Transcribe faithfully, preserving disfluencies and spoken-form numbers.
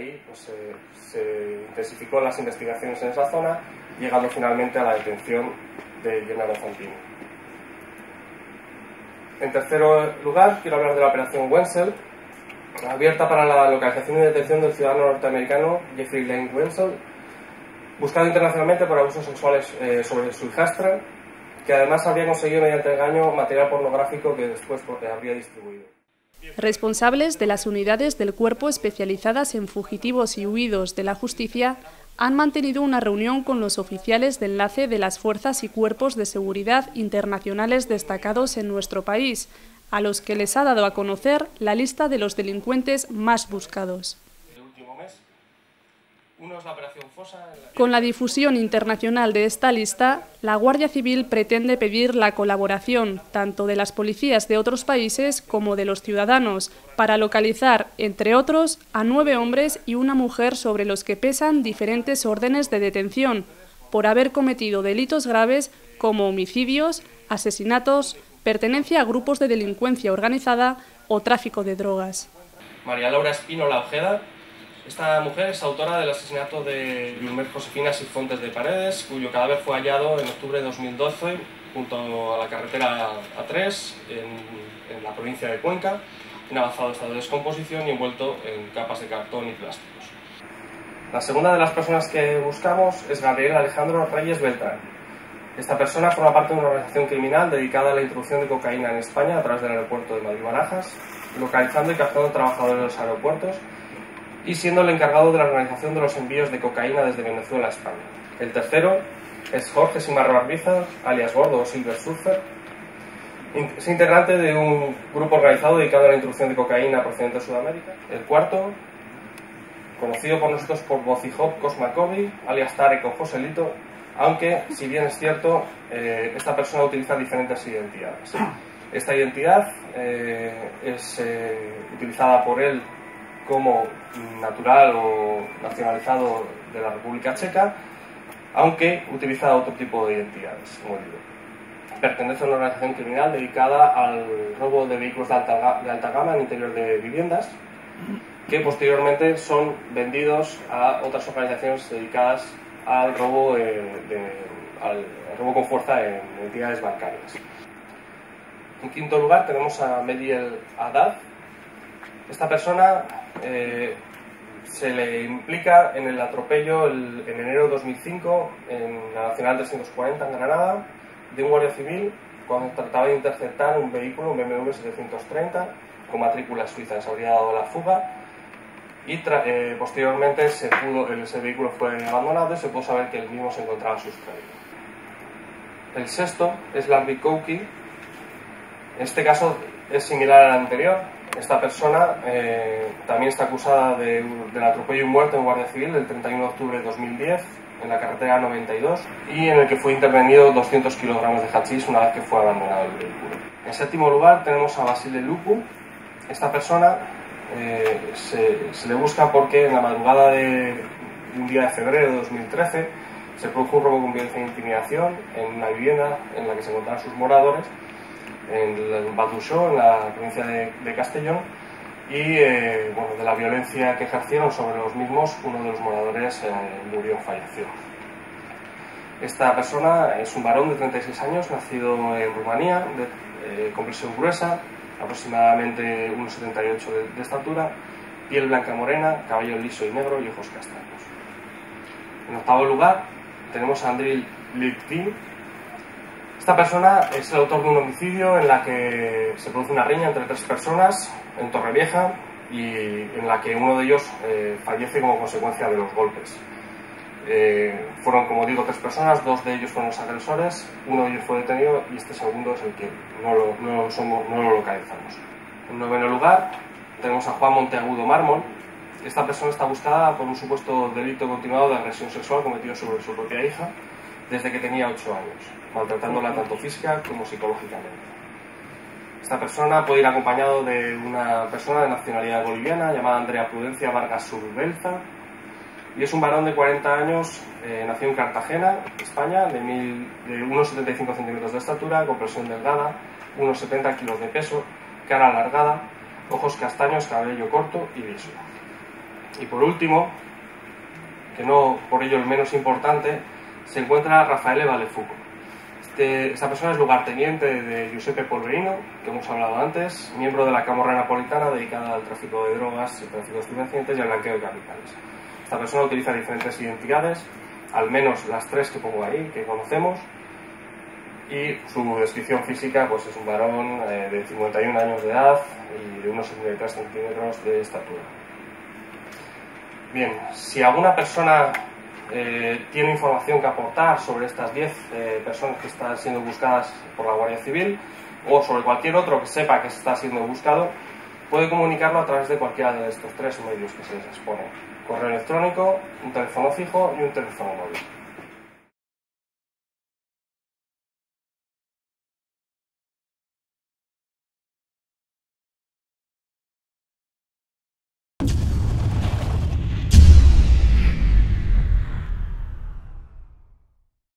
ahí pues, eh, se intensificó las investigaciones en esa zona, llegando finalmente a la detención de Gennaro Fantini. En tercer lugar, quiero hablar de la operación Wenzel, abierta para la localización y detención del ciudadano norteamericano Jeffrey Lane Wenzel, buscado internacionalmente por abusos sexuales eh, sobre su hijastra, que además habría conseguido mediante engaño material pornográfico que después habría distribuido. Responsables de las unidades del cuerpo especializadas en fugitivos y huidos de la justicia han mantenido una reunión con los oficiales de enlace de las fuerzas y cuerpos de seguridad internacionales destacados en nuestro país, a los que les ha dado a conocer la lista de los delincuentes más buscados. Con la difusión internacional de esta lista, la Guardia Civil pretende pedir la colaboración tanto de las policías de otros países como de los ciudadanos para localizar, entre otros, a nueve hombres y una mujer sobre los que pesan diferentes órdenes de detención por haber cometido delitos graves como homicidios, asesinatos, pertenencia a grupos de delincuencia organizada o tráfico de drogas. María Laura Espínola Ojeda. Esta mujer es autora del asesinato de Yulmer Josefina Sifontes de Paredes, cuyo cadáver fue hallado en octubre de dos mil doce junto a la carretera A tres, en, en la provincia de Cuenca, en avanzado estado de descomposición y envuelto en capas de cartón y plásticos. La segunda de las personas que buscamos es Gabriel Alejandro Reyes Beltrán. Esta persona forma parte de una organización criminal dedicada a la introducción de cocaína en España a través del aeropuerto de Madrid-Barajas, localizando y captando trabajadores de los aeropuertos, y siendo el encargado de la organización de los envíos de cocaína desde Venezuela a España. El tercero es Jorge Simarro Arbiza, alias Gordo o Silver Surfer. Es integrante de un grupo organizado dedicado a la introducción de cocaína procedente de Sudamérica. El cuarto, conocido por nosotros por Vocijob Cosmacobi, alias Tarek o Joselito, aunque, si bien es cierto, eh, esta persona utiliza diferentes identidades. Esta identidad eh, es eh, utilizada por él como natural o nacionalizado de la República Checa, aunque utiliza otro tipo de identidades, como digo. Pertenece a una organización criminal dedicada al robo de vehículos de alta, de alta gama en el interior de viviendas, que posteriormente son vendidos a otras organizaciones dedicadas al robo, de, de, al robo con fuerza en entidades bancarias. En quinto lugar tenemos a Mediel Haddad. Esta persona eh, se le implica en el atropello el, en enero de dos mil cinco en la Nacional trescientos cuarenta en Granada de un guardia civil cuando trataba de interceptar un vehículo, un B M W setecientos treinta con matrícula suiza. Se habría dado la fuga y tra eh, posteriormente se pudo, ese vehículo fue abandonado y se pudo saber que el mismo se encontraba sustraído. El sexto es la Bicouki. Este caso es similar al anterior. Esta persona eh, también está acusada de, del atropello y muerte en Guardia Civil del treinta y uno de octubre de dos mil diez en la carretera noventa y dos y en el que fue intervenido doscientos kilogramos de hachís una vez que fue abandonado el vehículo. En séptimo lugar tenemos a Basile Lupu. Esta persona eh, se, se le busca porque en la madrugada de, de un día de febrero de dos mil trece se produjo un robo con violencia e intimidación en una vivienda en la que se encontraban sus moradores en el Badusó, en la provincia de, de Castellón, y eh, bueno, de la violencia que ejercieron sobre los mismos, uno de los moradores eh, murió, falleció. Esta persona es un varón de treinta y seis años, nacido en Rumanía, de, eh, complexión gruesa, aproximadamente uno setenta y ocho de, de estatura, piel blanca morena, cabello liso y negro y ojos castaños. En octavo lugar tenemos a Andriy Litvin. Esta persona es el autor de un homicidio en la que se produce una riña entre tres personas en Torrevieja y en la que uno de ellos eh, fallece como consecuencia de los golpes. Eh, fueron, como digo, tres personas, dos de ellos fueron los agresores, uno de ellos fue detenido y este segundo es el que no lo, no lo, somos, no lo localizamos. En noveno lugar tenemos a Juan Monteagudo Mármol. Esta persona está buscada por un supuesto delito continuado de agresión sexual cometido sobre su propia hija desde que tenía ocho años, maltratándola tanto física como psicológicamente. Esta persona puede ir acompañado de una persona de nacionalidad boliviana llamada Andrea Prudencia Vargas Surbelza y es un varón de cuarenta años, eh, nació en Cartagena, España, de, mil, de uno setenta y cinco centímetros de estatura, compresión delgada, uno setenta kilos de peso, cara alargada, ojos castaños, cabello corto y liso. Y por último, que no por ello el menos importante, se encuentra Rafael E. Valefuco. Este, esta persona es lugarteniente de Giuseppe Polverino, que hemos hablado antes, miembro de la camorra napolitana dedicada al tráfico de drogas, el tráfico de estupefacientes y al blanqueo de capitales. Esta persona utiliza diferentes identidades, al menos las tres que pongo ahí, que conocemos, y su descripción física pues es un varón eh, de cincuenta y un años de edad y de unos setenta y tres centímetros de estatura. Bien, si alguna persona eh, tiene información que aportar sobre estas diez eh, personas que están siendo buscadas por la Guardia Civil o sobre cualquier otro que sepa que está siendo buscado, puede comunicarlo a través de cualquiera de estos tres medios que se les expone: correo electrónico, un teléfono fijo y un teléfono móvil.